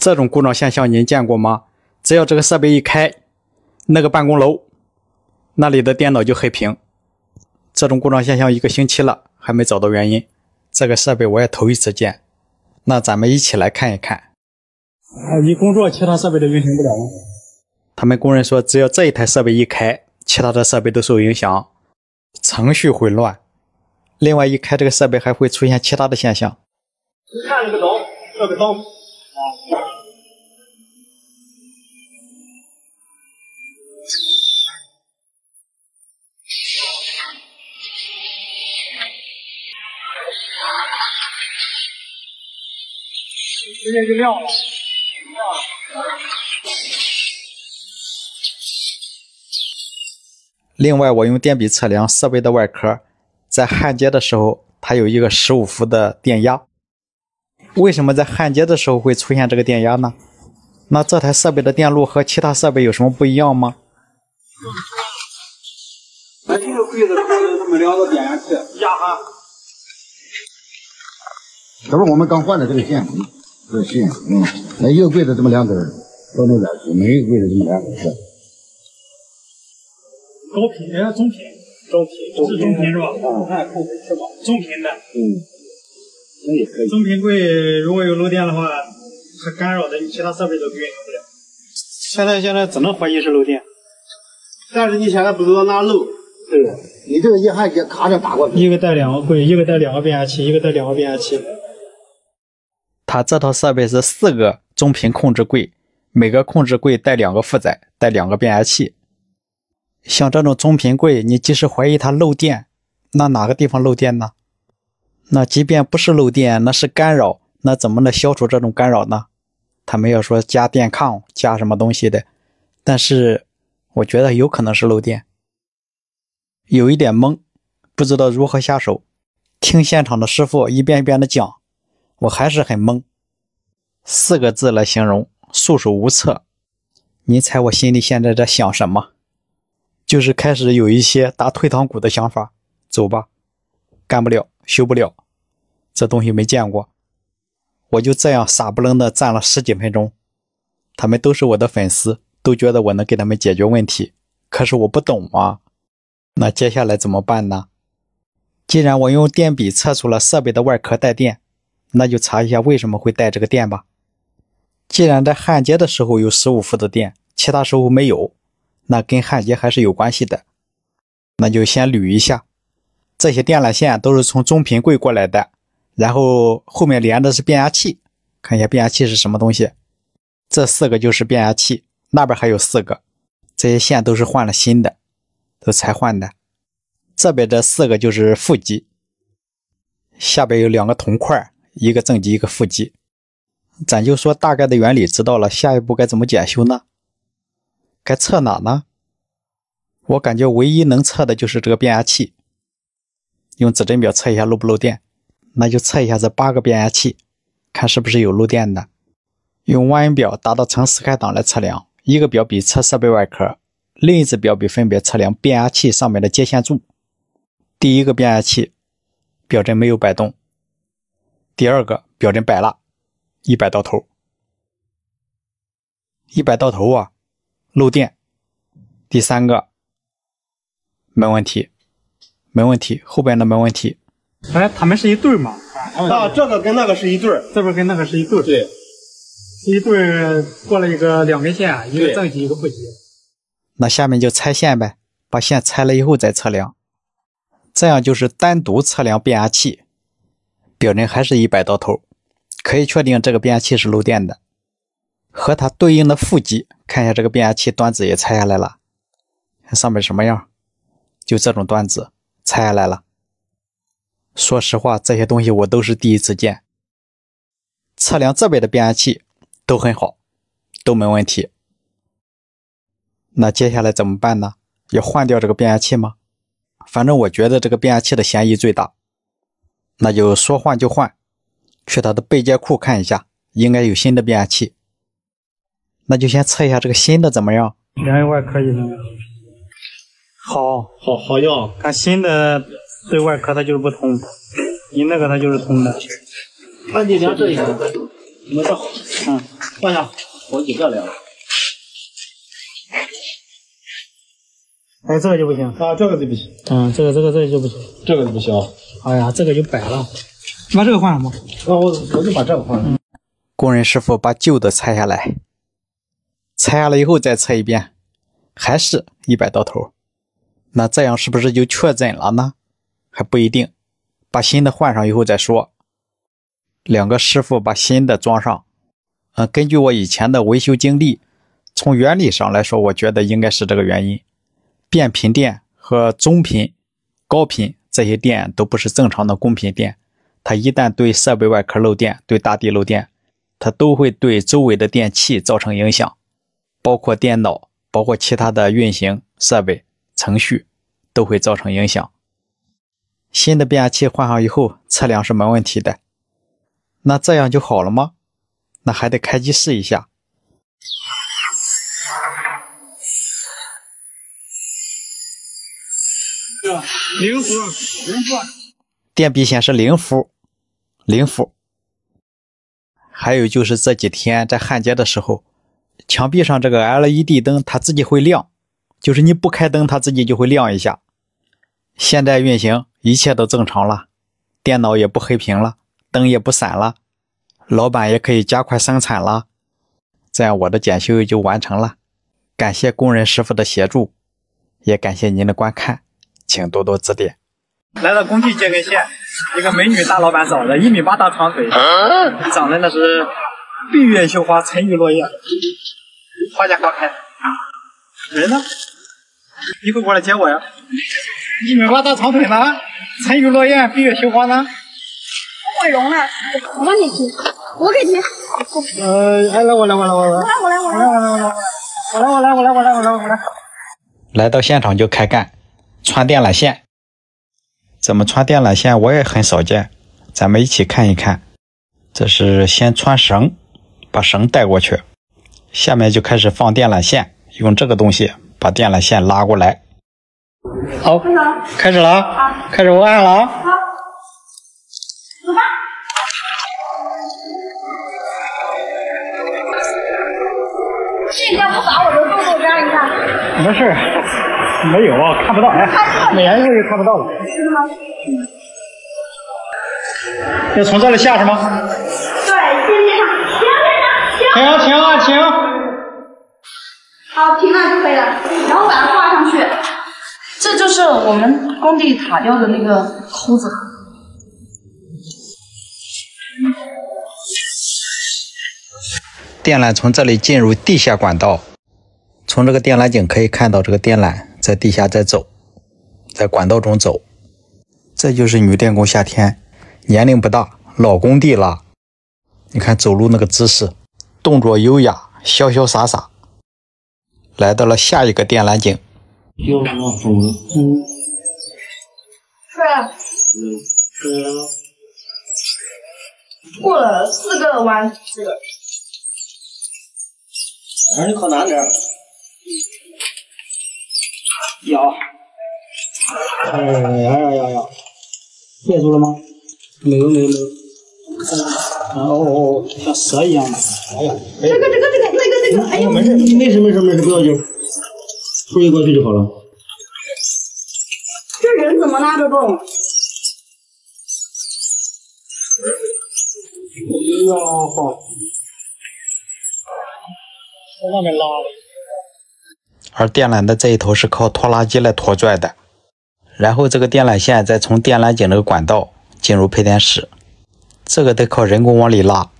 这种故障现象您见过吗？只要这个设备一开，那个办公楼那里的电脑就黑屏。这种故障现象一个星期了，还没找到原因。这个设备我也头一次见。那咱们一起来看一看。你工作其他设备都运行不了吗？他们工人说，只要这一台设备一开，其他的设备都受影响，程序混乱。另外，一开这个设备还会出现其他的现象。看这个轴，这个灯。 直接就亮了，另外，我用电笔测量设备的外壳，在焊接的时候，它有一个15伏的电压。为什么在焊接的时候会出现这个电压呢？那这台设备的电路和其他设备有什么不一样吗？咱这个柜子是这么两个变压器，压焊。这不是我们刚换的这个线吗？ 这是，那一个柜子这么两根到那边去，每一个柜子这么两根是。高频，中频是吧？啊，扣分是吧？中频的。那也可以。中频柜如果有漏电的话，它干扰的你其他设备都运行不了。现在只能怀疑是漏电，但是你现在不知道哪漏。对了，你这个一焊接咔着打过去。一个带两个柜，一个带两个变压器，一个带两个变压器。 它这套设备是4个中频控制柜，每个控制柜带2个负载，带2个变压器。像这种中频柜，你即使怀疑它漏电，那哪个地方漏电呢？那即便不是漏电，那是干扰，那怎么能消除这种干扰呢？他们要说加电抗、加什么东西的，但是我觉得有可能是漏电，有一点懵，不知道如何下手。听现场的师傅一遍一遍的讲。 我还是很懵，4个字来形容，束手无策。您猜我心里现在在想什么？就是开始有一些打退堂鼓的想法。走吧，干不了，修不了，这东西没见过。我就这样傻不愣的站了10几分钟。他们都是我的粉丝，都觉得我能给他们解决问题，可是我不懂啊。那接下来怎么办呢？既然我用电笔测出了设备的外壳带电。 那就查一下为什么会带这个电吧。既然在焊接的时候有15伏的电，其他时候没有，那跟焊接还是有关系的。那就先捋一下，这些电缆线都是从中频柜过来的，然后后面连的是变压器。看一下变压器是什么东西，这4个就是变压器，那边还有4个，这些线都是换了新的，都才换的。这边这4个就是负极，下边有2个铜块。 一个正极，一个负极，咱就说大概的原理知道了，下一步该怎么检修呢？该测哪呢？我感觉唯一能测的就是这个变压器，用指针表测一下漏不漏电，那就测一下这8个变压器，看是不是有漏电的。用万元表达到呈死开档来测量，一个表笔测设备外壳，另一只表笔分别测量变压器上面的接线柱。第一个变压器表针没有摆动。 第二个表针摆了，100到头，100到头啊，漏电。第三个没问题，后边的没问题。哎，他们是一对吗？啊，这个跟那个是一对，这边跟那个是一对。对，一对过了2根线，一个正极，一个负极。那下面就拆线呗，把线拆了以后再测量，这样就是单独测量变压器。 表针还是100到头，可以确定这个变压器是漏电的。和它对应的负极，看一下这个变压器端子也拆下来了，看上面什么样？就这种端子拆下来了。说实话，这些东西我都是第一次见。测量这边的变压器都很好，都没问题。那接下来怎么办呢？要换掉这个变压器吗？反正我觉得这个变压器的嫌疑最大。 那就说换就换，去它的备件库看一下，应该有新的变压器。那就先测一下这个新的怎么样。两个外壳一样。好样。看新的对外壳它就是不通，你那个它就是通的。那你量这一个，你们坐，嗯，放下，我给教聊。哎，这个就不行啊，这个就不行，嗯，这个就不行，这个就不行。哎呀，这个就摆了，你把这个换了吗？啊，我就把这个换了。嗯、工人师傅把旧的拆下来，拆下来以后再测一遍，还是100到头。那这样是不是就确诊了呢？还不一定，把新的换上以后再说。两个师傅把新的装上，根据我以前的维修经历，从原理上来说，我觉得应该是这个原因。变频电和中频、高频这些电都不是正常的供频电，它一旦对设备外壳漏电、对大地漏电，它都会对周围的电器造成影响，包括电脑、包括其他的运行设备、程序都会造成影响。新的变压器换上以后，测量是没问题的。那这样就好了吗？那还得开机试一下。0伏，电比显示0伏。还有就是这几天在焊接的时候，墙壁上这个 LED 灯它自己会亮，就是你不开灯它自己就会亮一下。现在运行一切都正常了，电脑也不黑屏了，灯也不闪了，老板也可以加快生产了，这样我的检修就完成了。感谢工人师傅的协助，也感谢您的观看，请多多指点。来到工地接根线，一个美女大老板长得1米8大长腿，长得那是闭月羞花，沉鱼落雁，花见花开。人呢？一会过来接我呀。1米8大长腿呢？沉鱼落雁，闭月羞花呢？我聋了，我帮你提，我给提。我来。来到现场就开干，穿电缆线。怎么穿电缆线我也很少见，咱们一起看一看。这是先穿绳，把绳带过去，下面就开始放电缆线，用这个东西把电缆线拉过来。好，开始了啊！开始，我按了啊！走吧。这要不把我的动作粘一下？没事，没有，看不到。哎，美颜一会儿就看不到了。是吗？嗯。要从这里下是吗？对，先别上，停！好，停了就可以了。然后把它挂上去。这就是我们工地塔吊的那个钩子。电缆从这里进入地下管道，从这个电缆井可以看到，这个电缆在地下在走，在管道中走。这就是女电工夏天，年龄不大，老工地了。你看走路那个姿势，动作优雅，潇潇洒洒。来到了下一个电缆井。又要走了，过了4个弯，这个。还是靠南边。咬。哎呀！憋住了吗？没有。哦，像蛇一样的。哎呀。这个，哎呀，没事，不要紧，注意过去就好了。这人怎么拉得动？我要好。从外面拉了，而电缆的这一头是靠拖拉机来拖拽的，然后这个电缆线再从电缆井这个管道进入配电室，这个得靠人工往里拉。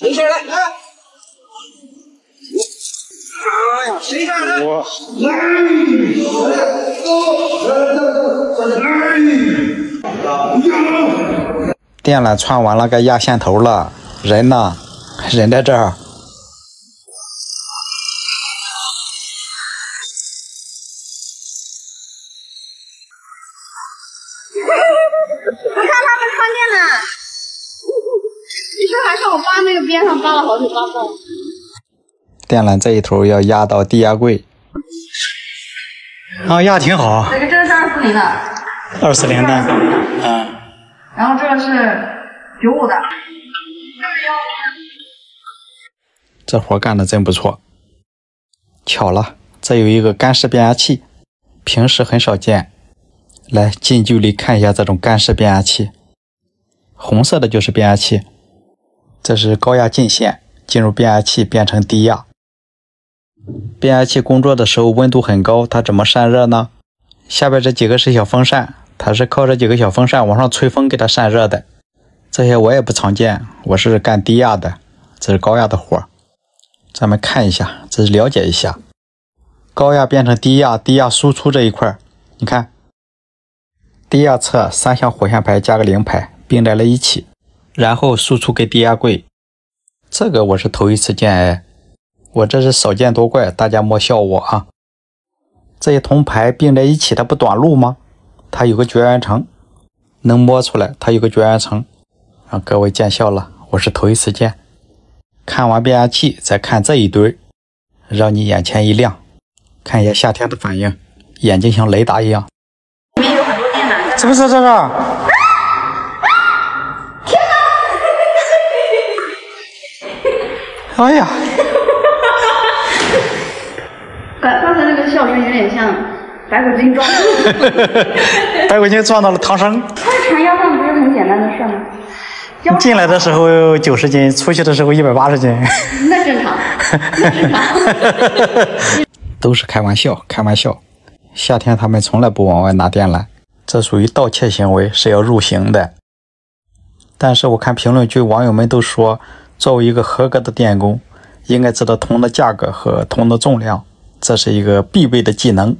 没事，来。谁上来？我。电缆串完了，该压线头了。人呢？人在这儿。我看他们穿电缆，你看还是我爸那个边上扒了好几巴掌。电缆这一头要压到低压柜。啊，压挺好。这是240的。240的，嗯。然后这是95的。这活干的真不错。巧了，这有一个干式变压器，平时很少见。来，近距离看一下这种干式变压器。红色的就是变压器，这是高压进线进入变压器变成低压。变压器工作的时候温度很高，它怎么散热呢？下边这几个是小风扇，它是靠这几个小风扇往上吹风给它散热的。这些我也不常见，我是干低压的，这是高压的活。咱们看一下，这是了解一下，高压变成低压，低压输出这一块，你看，低压侧三相火线排加个零排并在了一起，然后输出给低压柜。这个我是头一次见哎。我这是少见多怪，大家莫笑我啊！这一铜排并在一起，它不短路吗？它有个绝缘层，能摸出来，它有个绝缘层，让各位见笑了。我是头一次见。看完变压器，再看这一堆，让你眼前一亮，看一下夏天的反应，眼睛像雷达一样。里面有很多电缆。怎么是这个？天哪！哎呀！刚才那个笑声有点像白骨精撞到了，白骨精撞到了唐僧。那缠腰带不是很简单的事吗？进来的时候90斤，出去的时候180斤。那正常，那正常。都是开玩笑，开玩笑。夏天他们从来不往外拿电缆，这属于盗窃行为，是要入刑的。但是我看评论区网友们都说，作为一个合格的电工，应该知道铜的价格和铜的重量。这是一个必备的技能。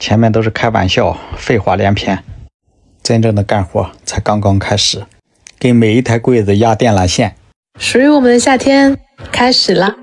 前面都是开玩笑，废话连篇，真正的干活才刚刚开始。给每一台柜子压电缆线，属于我们的夏天开始了。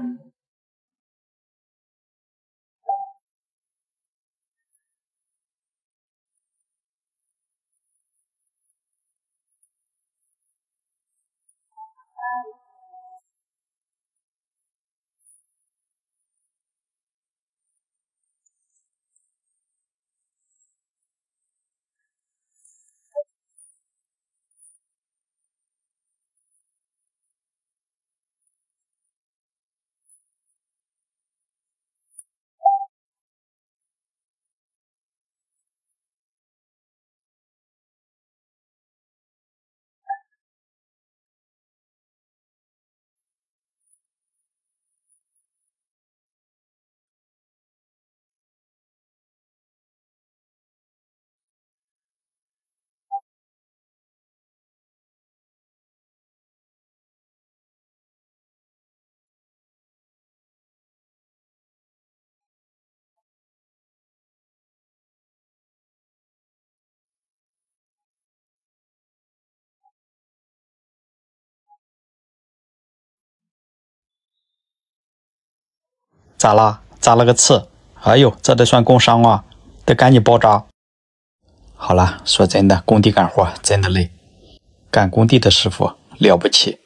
咋了？扎了个刺！哎呦，这得算工伤啊！得赶紧包扎。好了，说真的，工地干活真的累，干工地的师傅了不起。